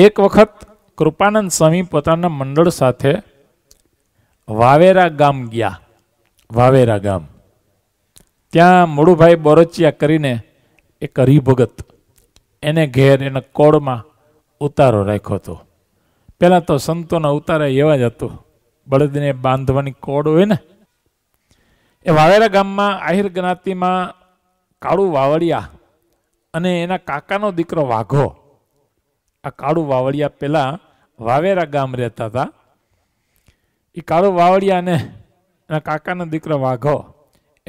एक वक्त कृपानंद स्वामी पोताना मंडल साथे वावेरा गाम गया। वावेरा गाम त्या मुडु भाई बोरोचिया करीने एक हरिभगत एने घेर एना कोड़ में उतारो राख्यो तो। पहला तो संतों ना उतारा एवा ज हतो, बळदने बांधवानी कोड़ होय ने। ए वावेरा गाम में आहिर ज्ञाति में काडु वावडिया अने एना काकानो दीकरो वाघो, आ काडु वावडिया पहला वावेरा गाम रहता था। ई काडु वावडिया ने एना काकानो दीकरो वाघो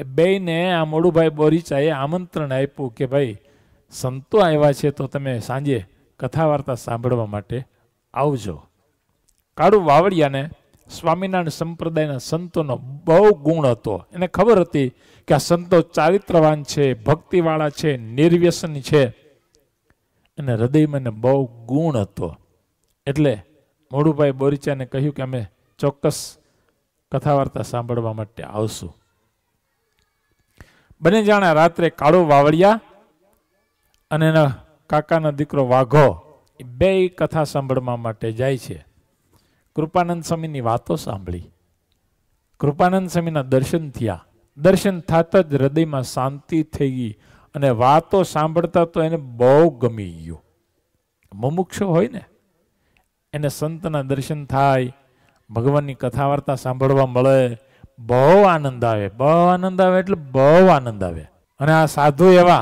ए बेने आ मुडु भाई बोरोचियाए आमंत्रण आप्युं के भाई संतो आव्या छे तो तमे सांजे कथा वार्ता सांभळवा माटे आवजो। काडु वावडिया ने स्वामीनारायण संप्रदायना संतोनो बहु गुण हतो। एने खबर हती के आ संतो चारित्रवान छे, भक्तिवाळा छे, निर्व्यसनी छे अने हृदयमां ने बहु गुण हतो। एटले मोडुभाई बोरोचियाने कह्युं के अमे चोक्कस कथा वार्ता सांभळवा माटे आवशुं। बने जाणा रात्रे काडु वावडिया अने एना काकानो दीकरो वाघो बेय कथा सांभळवा माटे जाय छे। कृपानंद स्वामी नी वातो सांभळी, कृपानंद स्वामी ना दर्शन थिया। दर्शन थाता ज हृदय में शांति थी गई अने वातो सांभळता तो एने बहु गमी गयो। मुमुक्षु होय ने एने संतना दर्शन थाय, भगवान नी कथा वार्ता सांभळवा मळे, बहु आनंद आवे। बहु आनंद आवे एटले बहु आनंद आवे। अने आ साधु एवा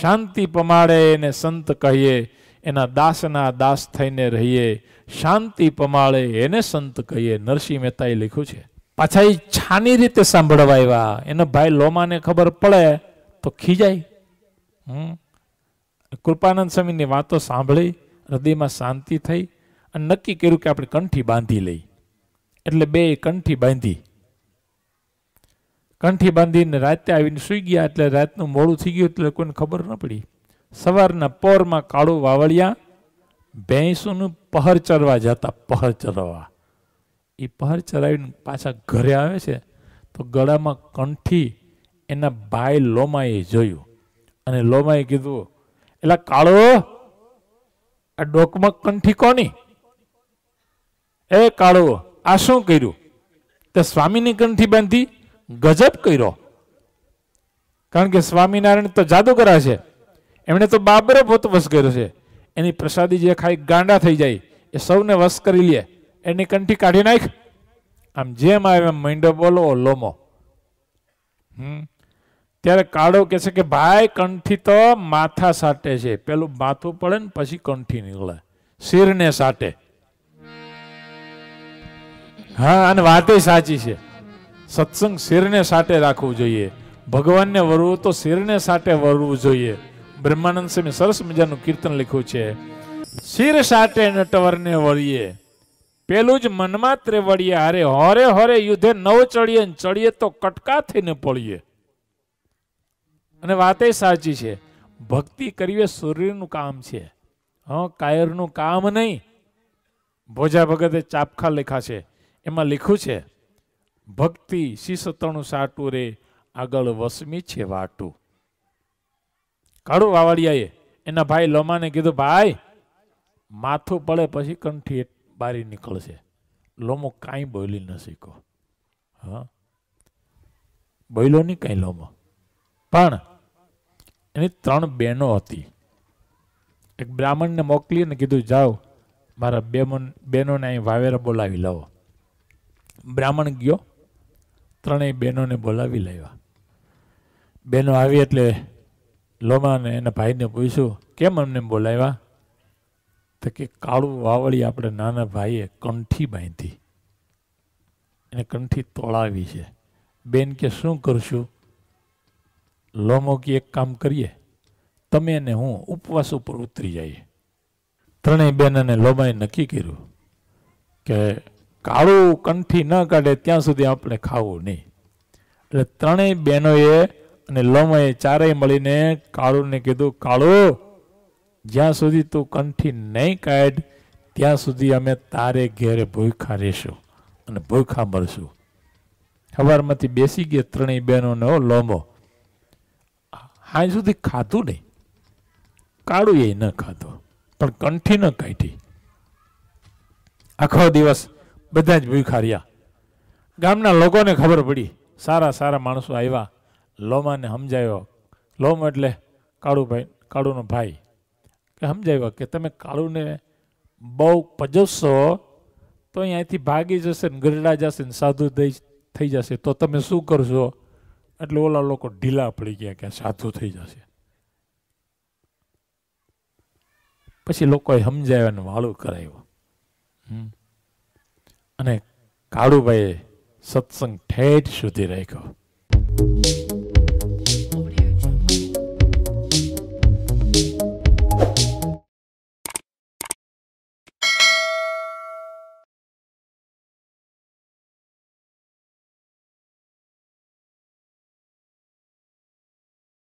शांति पमाड़े ने संत कहिए, एना दासना दास थईने रहीए, शांति पमाळे एने संत कहिए। नरसिंह मेहता ए लिख्युं छे। पाछा ई छानी रीते सांभळवा आव्या, एना भाई लोमा ने खबर पड़े तो खीजाय। कृपानंद स्वामी नी वातो सांभळी, हृदय में शांति थई अने नक्की कर्युं के आपणे कंठी बांधी लई। एटले बेय कंठी बांधी, कंठी बांधीने राते आवीने सूई गया। एटले रातनुं मोडुं थई गयुं एटले कोईने खबर न पड़ी। सवारना पोर में काडु वावडिया भैंसों पहर चरवा जाता। पहर चरवा ई पहर चरावी पाछा घरे आवे छे तो गड़ा में कंठी एना भाई लोमाए जोयू अने लोमाए कीधुं, एला काळो आ डोक में कंठी कोनी? ए काळो आ शुं कर्युं? ते स्वामीनी कंठी बांधी। गजब कर्यो, कारण के स्वामीनारायण तो जादूगरा छे। एमने तो बाबरे पोत वस कर्यो छे। एनी प्रसादी जे खाई गांडा थई जाय ए सौने वस करी ले। एनी कंठी काढी नाख, आम जेम आवे मंडो बोलो लोमो। त्यारे काळो कहे छे के भाई कंठी तो माथा साटे छे, पेलुं माथुं पड़े ने पछी कंठी नीकळे, सिर ने साटे। हाँ, अने वाते साची छे। सत्संग सिर ने साटे राखवो जोईए, भगवान ने वरवो तो सिर ने साटे वरवो जोईए। ब्रह्मानंद से में सरस मजानु कीर्तन लिख्यो छे। सिर साटे नटवरने वळीए, पेलुं ज मनमा त्रेवड़ीए हारे। होरे होरे युद्धे नव चढ़ीए, चढ़ीए तो कटका थईने पड़ीए। अने वाते साची छे, भक्ति करीए सूर्यनु काम छे, हाँ कायरनु काम नहीं। भोजा भगते चापखा लिखा छे, एमां लिख्युं छे भक्ति सीसतणु साटू रे आगळ वसमी छे वाटू। काडु वावडियाए एना भाई लोमा ने कीधुं, भाई माथुं पड़े पछी कंठी बारी निकळशे। लोमो काई बोली न शक्यो। हाँ, बोल्यो नहीं काई लोमो, पण एनी त्रण बहनो हती। एक ब्राह्मण ने मोकली ने कीधुं, जाओ मारा बहनों ने वावेरा बोलावी लावो। ब्राह्मण गयो, त्रणेय बहनों ने बोलावी लाव्या। बहनों आवी एटले लोमा ने एना भाई ने पूछू, केम अमने बोलाव्या? तो कि काळु वावडिया अपने नाना भाईए कंठी बांधी, एने कंठी तोड़ावी छे। बेन के शू करशुं? लोमो की एक काम करिए, तमे ने हूँ उपवास पर उतरी जाइए। त्रणेय बहनों ने लोमाए नक्की कर्युं के काळु कंठी न काढे त्यां सुधी आपणे खावुं नहीं। एटले त्रणेय बहनोए अने लोमाए चारे मळीने काळु ने कीधुं, काळु ज्यां सुधी तू कंठी नहीं काढ त्यां सुधी अमे तारे घेरे भूखा रहीशुं अने भूखा मरशुं। हवारमांथी बेसी गया त्रणेय बहनोने लोमो। हां सुधी खाधुं नहीं, काळुए न खाधुं, पण कंठी न काढी। आखो दिवस बधा ज भूखा रह्या। गामना लोकोने खबर पड़ी, सारा सारा माणसो आव्या, लोमाने समजाव्यो। लोम एटले काळुभाई, काळुनो भाई, के समजाव्यो के तमे काळुने बहु पजवशो तो अहींथी भागी जशे ने गरडा जशे ने साधु थई जशे, तो तमे शुं करशो? एटले ओला लोको ढीला पड़ी गया के साधु थई जशे। पछी लोकोए समजाव्याने वाळो कराव्यो। काडुभाई सत्संग ठेठ सुधी राख्यो।